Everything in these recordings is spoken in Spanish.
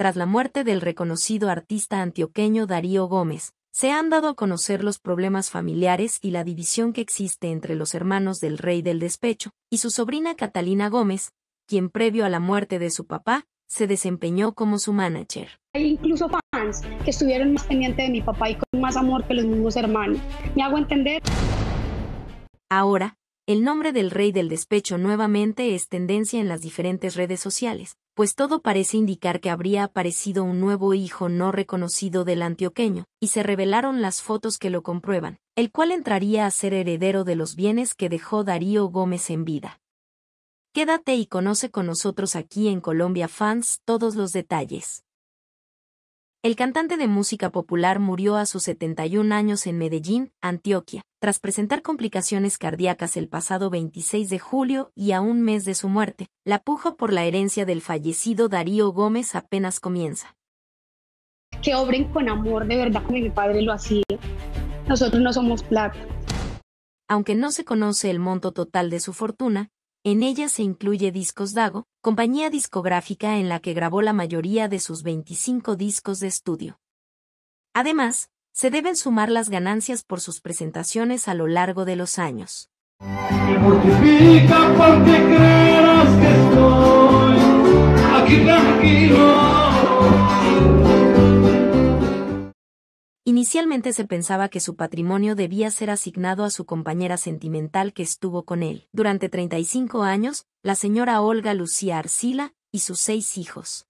tras la muerte del reconocido artista antioqueño Darío Gómez, se han dado a conocer los problemas familiares y la división que existe entre los hermanos del Rey del Despecho y su sobrina Catalina Gómez, quien previo a la muerte de su papá, se desempeñó como su manager. Hay incluso fans que estuvieron más pendientes de mi papá y con más amor que los mismos hermanos. ¿Me hago entender? Ahora, el nombre del Rey del Despecho nuevamente es tendencia en las diferentes redes sociales, pues todo parece indicar que habría aparecido un nuevo hijo no reconocido del antioqueño, y se revelaron las fotos que lo comprueban, el cual entraría a ser heredero de los bienes que dejó Darío Gómez en vida. Quédate y conoce con nosotros aquí en Colombia Fans todos los detalles. El cantante de música popular murió a sus 71 años en Medellín, Antioquia, tras presentar complicaciones cardíacas el pasado 26 de julio y a un mes de su muerte. La puja por la herencia del fallecido Darío Gómez apenas comienza. Que obren con amor, de verdad, como mi padre lo hacía. Nosotros no somos plata. Aunque no se conoce el monto total de su fortuna, en ella se incluye Discos Dago, compañía discográfica en la que grabó la mayoría de sus 25 discos de estudio. Además, se deben sumar las ganancias por sus presentaciones a lo largo de los años. Me mortifica porque creerás que estoy aquí tranquilo. Inicialmente se pensaba que su patrimonio debía ser asignado a su compañera sentimental que estuvo con él durante 35 años, la señora Olga Lucía Arcila, y sus 6 hijos.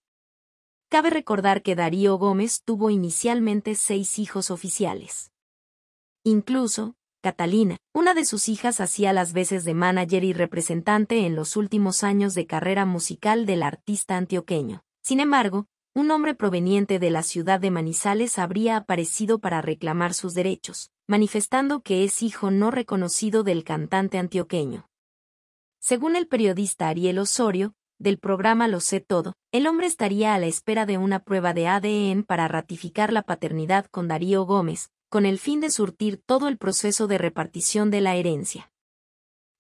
Cabe recordar que Darío Gómez tuvo inicialmente 6 hijos oficiales. Incluso, Catalina, una de sus hijas, hacía las veces de manager y representante en los últimos años de carrera musical del artista antioqueño. Sin embargo, un hombre proveniente de la ciudad de Manizales habría aparecido para reclamar sus derechos, manifestando que es hijo no reconocido del cantante antioqueño. Según el periodista Ariel Osorio, del programa Lo Sé Todo, el hombre estaría a la espera de una prueba de ADN para ratificar la paternidad con Darío Gómez, con el fin de surtir todo el proceso de repartición de la herencia.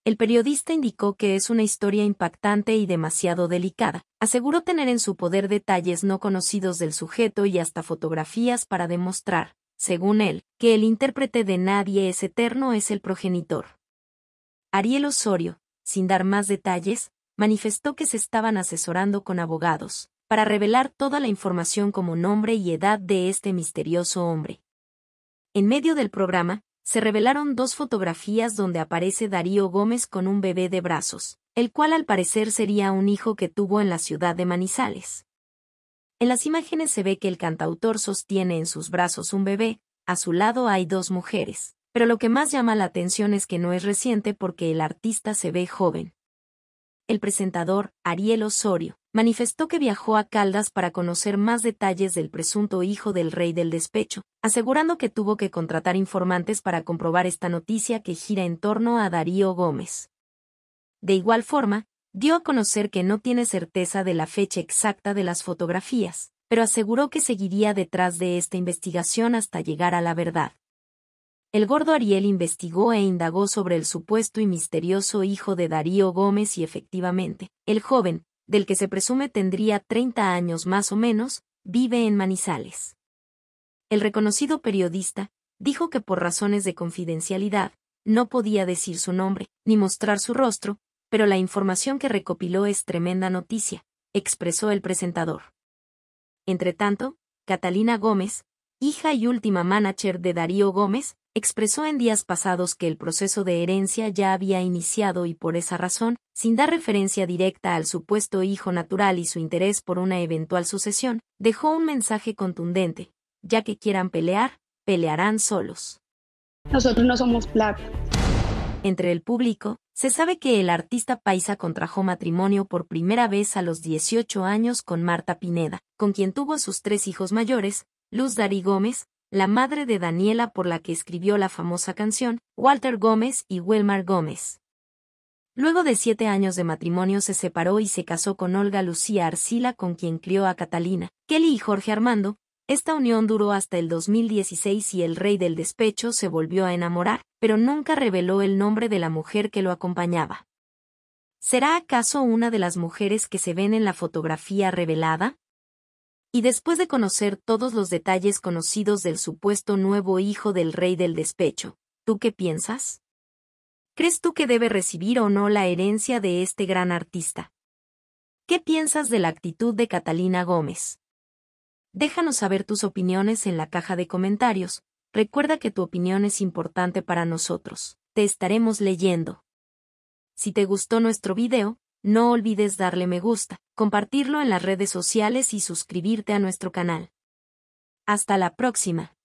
El periodista indicó que es una historia impactante y demasiado delicada. Aseguró tener en su poder detalles no conocidos del sujeto y hasta fotografías para demostrar, según él, que el intérprete de Nadie es Eterno es el progenitor. Ariel Osorio, sin dar más detalles, manifestó que se estaban asesorando con abogados para revelar toda la información como nombre y edad de este misterioso hombre. En medio del programa, se revelaron 2 fotografías donde aparece Darío Gómez con un bebé de brazos, el cual al parecer sería un hijo que tuvo en la ciudad de Manizales. En las imágenes se ve que el cantautor sostiene en sus brazos un bebé, a su lado hay 2 mujeres, pero lo que más llama la atención es que no es reciente porque el artista se ve joven. El presentador, Ariel Osorio, manifestó que viajó a Caldas para conocer más detalles del presunto hijo del Rey del Despecho, asegurando que tuvo que contratar informantes para comprobar esta noticia que gira en torno a Darío Gómez. De igual forma, dio a conocer que no tiene certeza de la fecha exacta de las fotografías, pero aseguró que seguiría detrás de esta investigación hasta llegar a la verdad. El gordo Ariel investigó e indagó sobre el supuesto y misterioso hijo de Darío Gómez y efectivamente, el joven, del que se presume tendría 30 años más o menos, vive en Manizales. El reconocido periodista dijo que por razones de confidencialidad no podía decir su nombre ni mostrar su rostro, pero la información que recopiló es tremenda noticia, expresó el presentador. Entretanto, Catalina Gómez, hija y última manager de Darío Gómez, expresó en días pasados que el proceso de herencia ya había iniciado y por esa razón, sin dar referencia directa al supuesto hijo natural y su interés por una eventual sucesión, dejó un mensaje contundente: ya que quieran pelear, pelearán solos. Nosotros no somos plata. Entre el público, se sabe que el artista paisa contrajo matrimonio por primera vez a los 18 años con Marta Pineda, con quien tuvo a sus 3 hijos mayores, Luz Dary Gómez, la madre de Daniela por la que escribió la famosa canción, Walter Gómez y Wilmar Gómez. Luego de 7 años de matrimonio se separó y se casó con Olga Lucía Arcila, con quien crió a Catalina, Kelly y Jorge Armando. Esta unión duró hasta el 2016 y el Rey del Despecho se volvió a enamorar, pero nunca reveló el nombre de la mujer que lo acompañaba. ¿Será acaso una de las mujeres que se ven en la fotografía revelada? y después de conocer todos los detalles conocidos del supuesto nuevo hijo del rey del despecho, ¿tú qué piensas? ¿Crees tú que debe recibir o no la herencia de este gran artista? ¿Qué piensas de la actitud de Catalina Gómez? Déjanos saber tus opiniones en la caja de comentarios. Recuerda que tu opinión es importante para nosotros. Te estaremos leyendo. Si te gustó nuestro video, no olvides darle me gusta, compartirlo en las redes sociales y suscribirte a nuestro canal. Hasta la próxima.